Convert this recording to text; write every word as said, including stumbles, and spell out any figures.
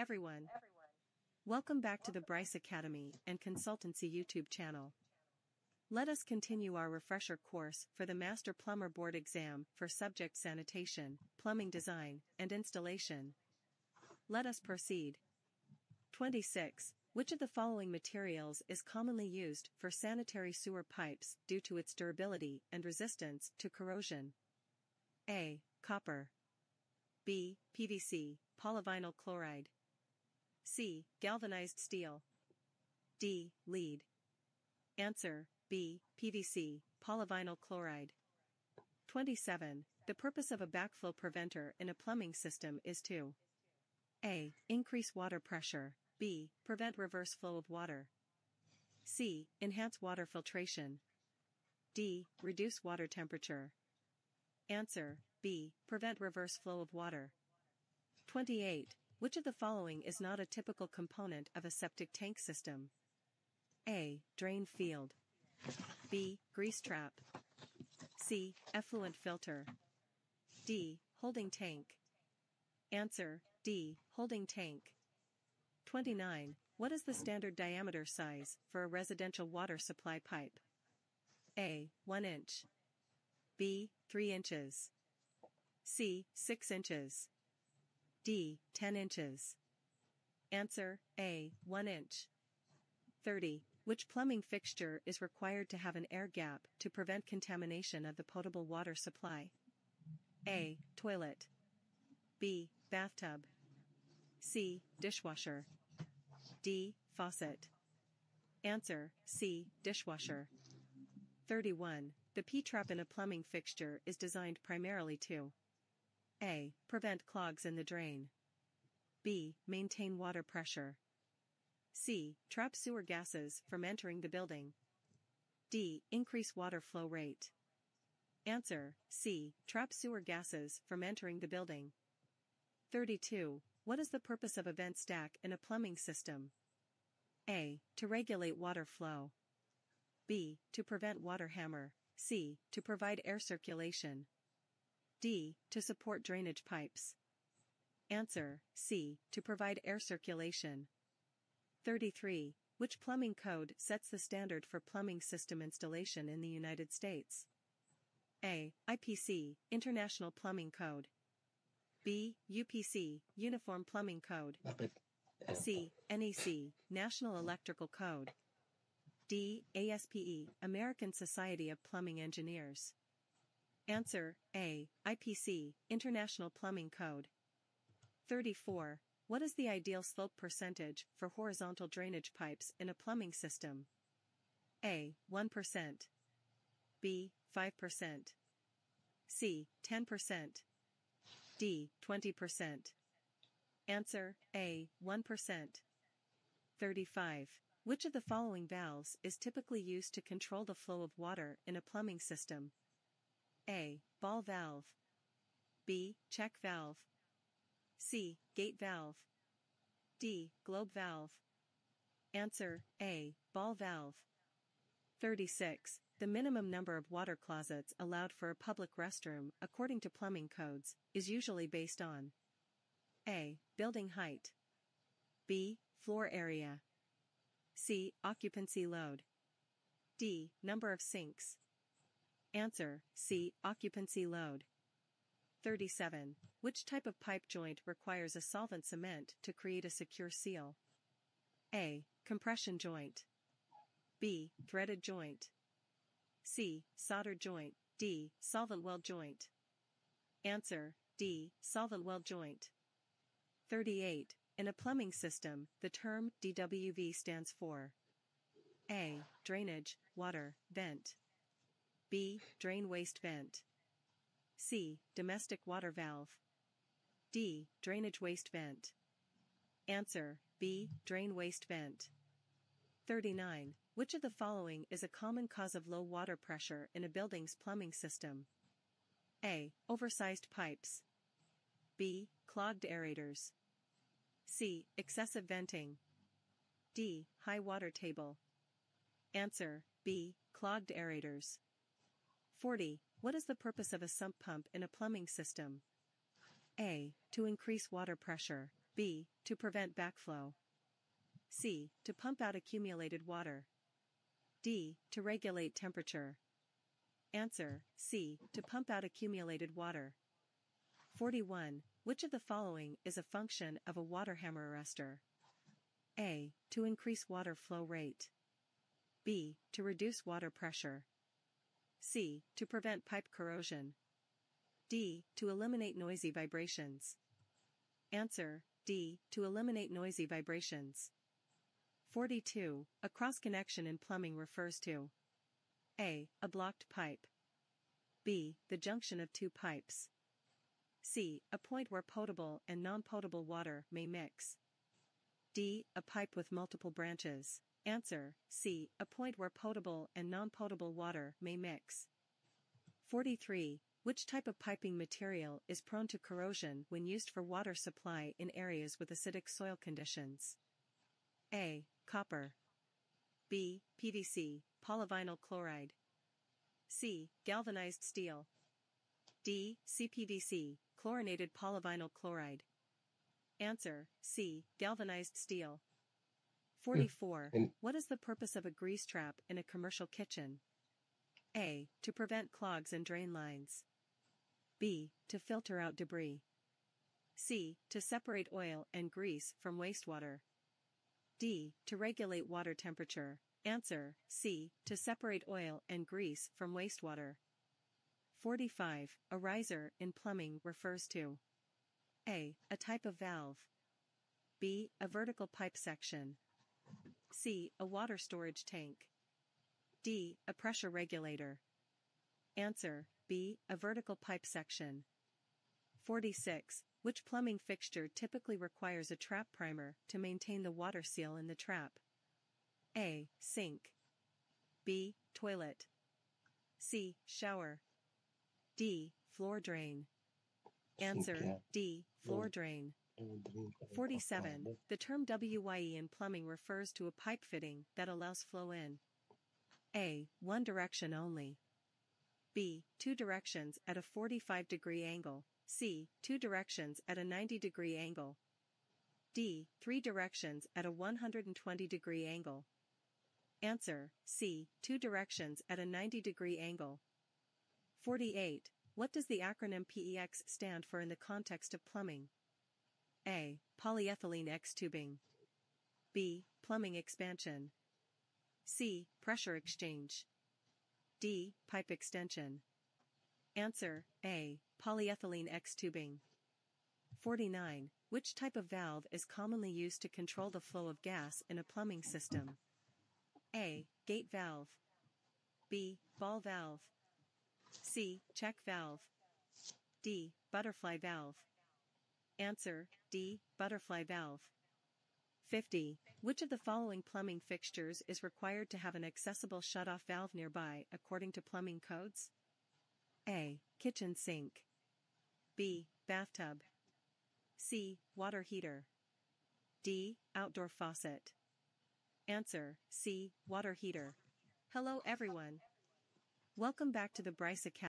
Everyone. Everyone. Welcome back to the BRICE Academy and Consultancy YouTube channel. Let us continue our refresher course for the Master Plumber Board Exam for subject sanitation, plumbing design, and installation. Let us proceed. twenty-six. Which of the following materials is commonly used for sanitary sewer pipes due to its durability and resistance to corrosion? A. Copper. B. P V C, polyvinyl chloride. C. Galvanized steel. D. Lead. Answer, B. P V C, polyvinyl chloride. twenty-seven. The purpose of a backflow preventer in a plumbing system is to A. Increase water pressure. B. Prevent reverse flow of water. C. Enhance water filtration. D. Reduce water temperature. Answer, B. Prevent reverse flow of water. twenty-eight. Which of the following is not a typical component of a septic tank system? A. Drain field. B. Grease trap. C. Effluent filter. D. Holding tank. Answer, D. Holding tank. twenty-nine. What is the standard diameter size for a residential water supply pipe? A. one inch. B. three inches. C. six inches. D. ten inches. Answer, A. one inch. thirty. Which plumbing fixture is required to have an air gap to prevent contamination of the potable water supply? A. Toilet. B. Bathtub. C. Dishwasher. D. Faucet. Answer, C. Dishwasher. thirty-one. The P-trap in a plumbing fixture is designed primarily to A. Prevent clogs in the drain. B. Maintain water pressure. C. Trap sewer gases from entering the building. D. Increase water flow rate. Answer, C. Trap sewer gases from entering the building. thirty-two. What is the purpose of a vent stack in a plumbing system? A. To regulate water flow. B. To prevent water hammer. C. To provide air circulation. D. To support drainage pipes. Answer, C. To provide air circulation. thirty-three. Which plumbing code sets the standard for plumbing system installation in the United States? A. I P C, International Plumbing Code. B. U P C, Uniform Plumbing Code. C. N E C, National Electrical Code. D. A S P E, American Society of Plumbing Engineers. Answer, A. I P C, International Plumbing Code. thirty-four. What is the ideal slope percentage for horizontal drainage pipes in a plumbing system? A. one percent. B. five percent. C. ten percent. D. twenty percent. Answer, A. one percent. thirty-five. Which of the following valves is typically used to control the flow of water in a plumbing system? A. Ball valve. B. Check valve. C. Gate valve. D. Globe valve. Answer, A. Ball valve. thirty-six. The minimum number of water closets allowed for a public restroom, according to plumbing codes, is usually based on A. Building height. B. Floor area. C. Occupancy load. D. Number of sinks. Answer, C. Occupancy load. thirty-seven. Which type of pipe joint requires a solvent cement to create a secure seal? A. Compression joint. B. Threaded joint. C. Solder joint. D. Solvent weld joint. Answer, D. Solvent weld joint. thirty-eight. In a plumbing system, the term D W V stands for A. Drainage, water, vent. B. Drain waste vent. C. Domestic water valve. D. Drainage waste vent. Answer, B. Drain waste vent. thirty-nine. Which of the following is a common cause of low water pressure in a building's plumbing system? A. Oversized pipes. B. Clogged aerators. C. Excessive venting. D. High water table. Answer, B. Clogged aerators. forty. What is the purpose of a sump pump in a plumbing system? A. To increase water pressure. B. To prevent backflow. C. To pump out accumulated water. D. To regulate temperature. Answer, C. To pump out accumulated water. forty-one. Which of the following is a function of a water hammer arrestor? A. To increase water flow rate. B. To reduce water pressure. C. To prevent pipe corrosion. D. To eliminate noisy vibrations. Answer, D. To eliminate noisy vibrations. forty-two. A cross-connection in plumbing refers to A. A blocked pipe. B. The junction of two pipes. C. A point where potable and non-potable water may mix. D. A pipe with multiple branches. Answer, C. A point where potable and non-potable water may mix. forty-three. Which type of piping material is prone to corrosion when used for water supply in areas with acidic soil conditions? A. Copper. B. P V C, polyvinyl chloride. C. Galvanized steel. D. C P V C, chlorinated polyvinyl chloride. Answer, C. Galvanized steel. forty-four. What is the purpose of a grease trap in a commercial kitchen? A. To prevent clogs and drain lines. B. To filter out debris. C. To separate oil and grease from wastewater. D. To regulate water temperature. Answer, C. To separate oil and grease from wastewater. forty-five. A riser in plumbing refers to A. A type of valve. B. A vertical pipe section. C. A water storage tank. D. A pressure regulator. Answer, B. A vertical pipe section. forty-six. Which plumbing fixture typically requires a trap primer to maintain the water seal in the trap? A. Sink. B. Toilet. C. Shower. D. Floor drain. Answer, D. Floor drain. forty-seven. The term W Y E in plumbing refers to a pipe fitting that allows flow in A. One direction only. B. Two directions at a forty-five degree angle. C. Two directions at a ninety degree angle. D. Three directions at a one hundred twenty degree angle. Answer, C. Two directions at a ninety degree angle. forty-eight. What does the acronym P E X stand for in the context of plumbing? A. Polyethylene X-tubing. B. Plumbing expansion. C. Pressure exchange. D. Pipe extension. Answer, A. Polyethylene X-tubing. forty-nine. Which type of valve is commonly used to control the flow of gas in a plumbing system? A. Gate valve. B. Ball valve. C. Check valve. D. Butterfly valve. Answer, D. Butterfly valve. fifty. Which of the following plumbing fixtures is required to have an accessible shutoff valve nearby according to plumbing codes? A. Kitchen sink. B. Bathtub. C. Water heater. D. Outdoor faucet. Answer, C. Water heater. Hello everyone. Welcome back to the BRICE Academy.